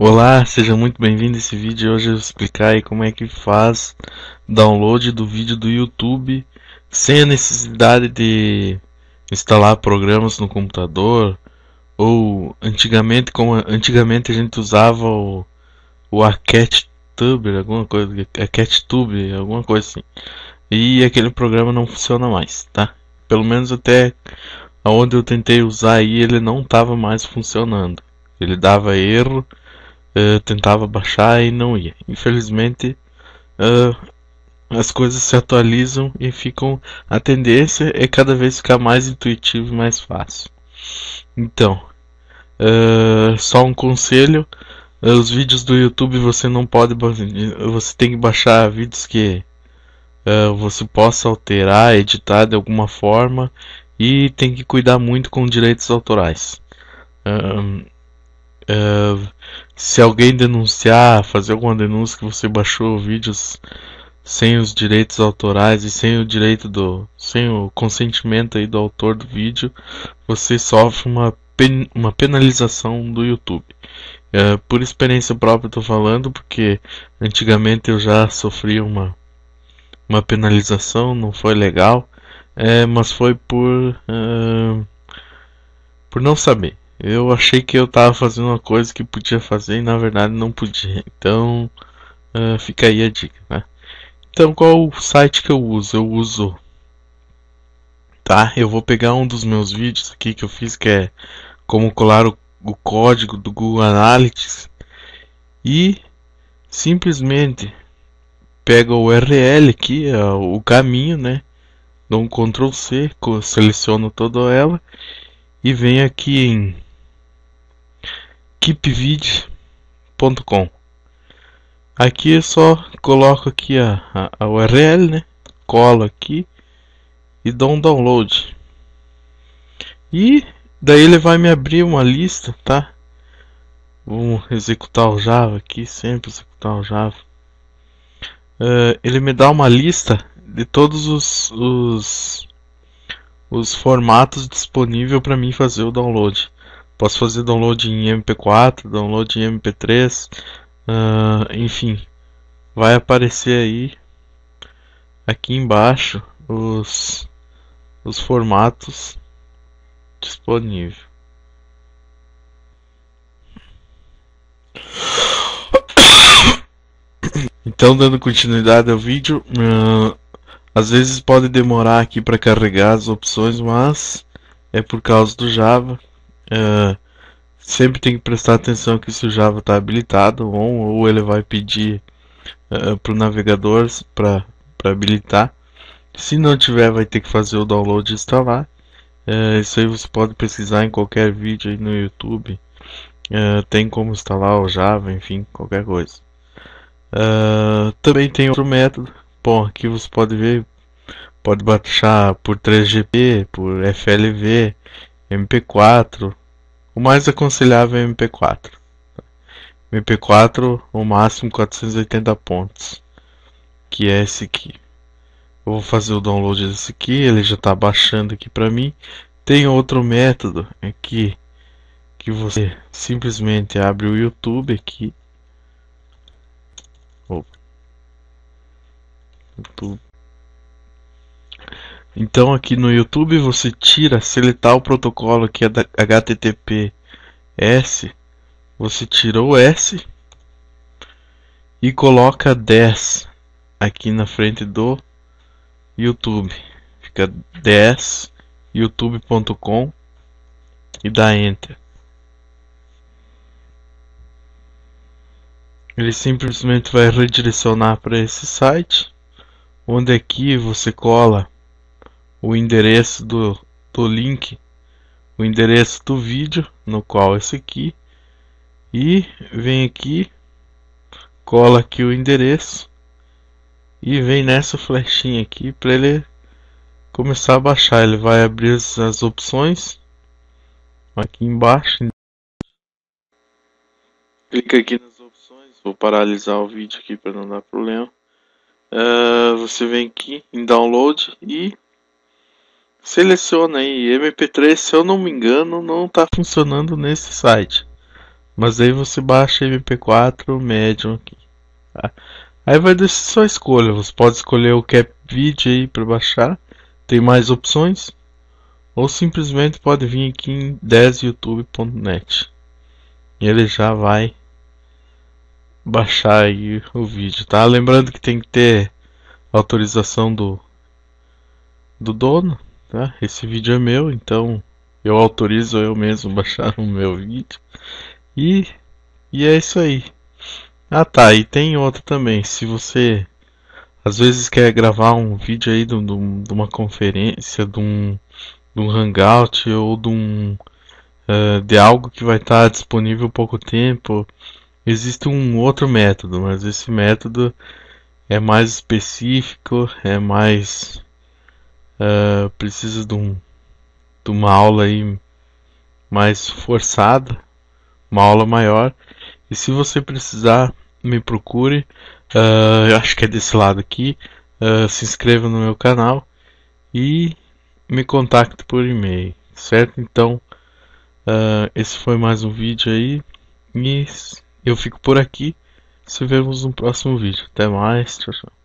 Olá, seja muito bem-vindo a esse vídeo. Hoje eu vou explicar aí como é que faz download do vídeo do YouTube sem a necessidade de instalar programas no computador, ou antigamente, como antigamente a gente usava o ArquêTube, alguma coisa assim, e aquele programa não funciona mais, tá? Pelo menos até onde eu tentei usar aí, ele não estava mais funcionando, ele dava erro. Eu tentava baixar e não ia. Infelizmente, as coisas se atualizam e ficam. A tendência é cada vez ficar mais intuitivo e mais fácil. Então, só um conselho: os vídeos do YouTube você não pode, você tem que baixar vídeos que você possa alterar, editar de alguma forma, e tem que cuidar muito com direitos autorais. Se alguém denunciar, fazer alguma denúncia que você baixou vídeos sem os direitos autorais e sem o consentimento aí do autor do vídeo, você sofre uma penalização do YouTube. Por experiência própria estou falando, porque antigamente eu já sofri uma penalização, não foi legal, mas foi por não saber. Eu achei que eu estava fazendo uma coisa que podia fazer e na verdade não podia. Então fica aí a dica, né? Então, qual o site que eu uso? Tá? Eu vou pegar um dos meus vídeos aqui que eu fiz, que é como colar o código do Google Analytics, e simplesmente pego o URL aqui, o caminho, né? Dou um Ctrl C, seleciono toda ela e venho aqui em wipvid.com. Aqui eu só coloco aqui a URL, né? Colo aqui e dou um download, e daí ele vai me abrir uma lista, tá? Vou executar o Java aqui, sempre executar o Java. Ele me dá uma lista de todos os formatos disponíveis para mim fazer o download. Posso fazer download em MP4, download em MP3, enfim, vai aparecer aí aqui embaixo os formatos disponíveis. Então, dando continuidade ao vídeo, às vezes pode demorar aqui para carregar as opções, mas é por causa do Java. Sempre tem que prestar atenção que se o Java está habilitado ou ele vai pedir para o navegador para habilitar. Se não tiver, vai ter que fazer o download e instalar. Isso aí você pode pesquisar em qualquer vídeo aí no YouTube. Tem como instalar o Java, enfim, qualquer coisa. Também tem outro método. Bom, aqui você pode ver, pode baixar por 3GP, por FLV, MP4. O mais aconselhável é MP4. MP4, o máximo 480 pontos, que é esse aqui. Eu vou fazer o download desse aqui, ele já está baixando aqui para mim. Tem outro método aqui, que você simplesmente abre o YouTube aqui. Então, aqui no YouTube você tira, seletar o protocolo que é da HTTPS, você tira o S e coloca 10 aqui na frente do YouTube, fica 10 youtube.com e dá enter. Ele simplesmente vai redirecionar para esse site, onde aqui você cola o endereço do link, o endereço do vídeo, no qual esse aqui, e vem aqui, cola aqui o endereço e vem nessa flechinha aqui para ele começar a baixar. Ele vai abrir as opções aqui embaixo, clica aqui nas opções. Vou paralisar o vídeo aqui para não dar problema. Você vem aqui em download e seleciona aí MP3. Se eu não me engano, não está funcionando nesse site. Mas aí você baixa MP4 médium aqui, tá? Aí vai descer sua escolha. Você pode escolher o Cap Video aí para baixar, tem mais opções, ou simplesmente pode vir aqui em desyoutube.net e ele já vai baixar aí o vídeo, tá? Lembrando que tem que ter autorização do dono, tá? Esse vídeo é meu, então eu autorizo eu mesmo baixar o meu vídeo. E é isso aí. Ah tá, e tem outro também. Se você às vezes quer gravar um vídeo aí de uma conferência, de um hangout, ou de algo que vai estar disponível pouco tempo, existe um outro método, mas esse método é mais específico, é mais precisa de uma aula aí mais forçada, uma aula maior. E se você precisar, me procure, eu acho que é desse lado aqui, se inscreva no meu canal e me contacte por e-mail, certo? Então esse foi mais um vídeo aí e eu fico por aqui. Se vemos no próximo vídeo. Até mais, tchau, tchau.